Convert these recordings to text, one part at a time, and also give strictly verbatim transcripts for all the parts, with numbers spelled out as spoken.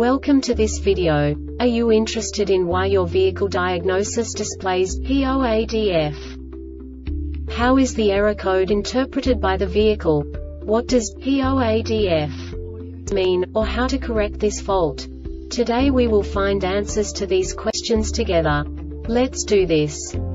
Welcome to this video. Are you interested in why your vehicle diagnosis displays P zero A D F? How is the error code interpreted by the vehicle? What does P zero A D F mean, or how to correct this fault? Today we will find answers to these questions together. Let's do this.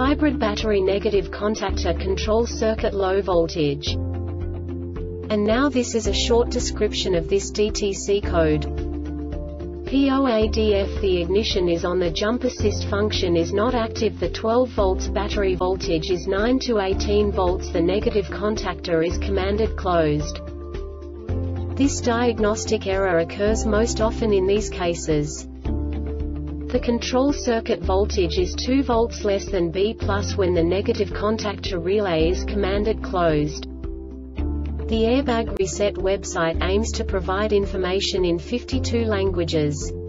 hybrid battery negative contactor control circuit low voltage. And now this is a short description of this D T C code. P zero A D F The ignition is on, the jump assist function is not active, the twelve volts battery voltage is nine to eighteen volts, the negative contactor is commanded closed. This diagnostic error occurs most often in these cases. The control circuit voltage is two volts less than B plus when the negative contactor relay is commanded closed. The Airbag Reset website aims to provide information in fifty-two languages.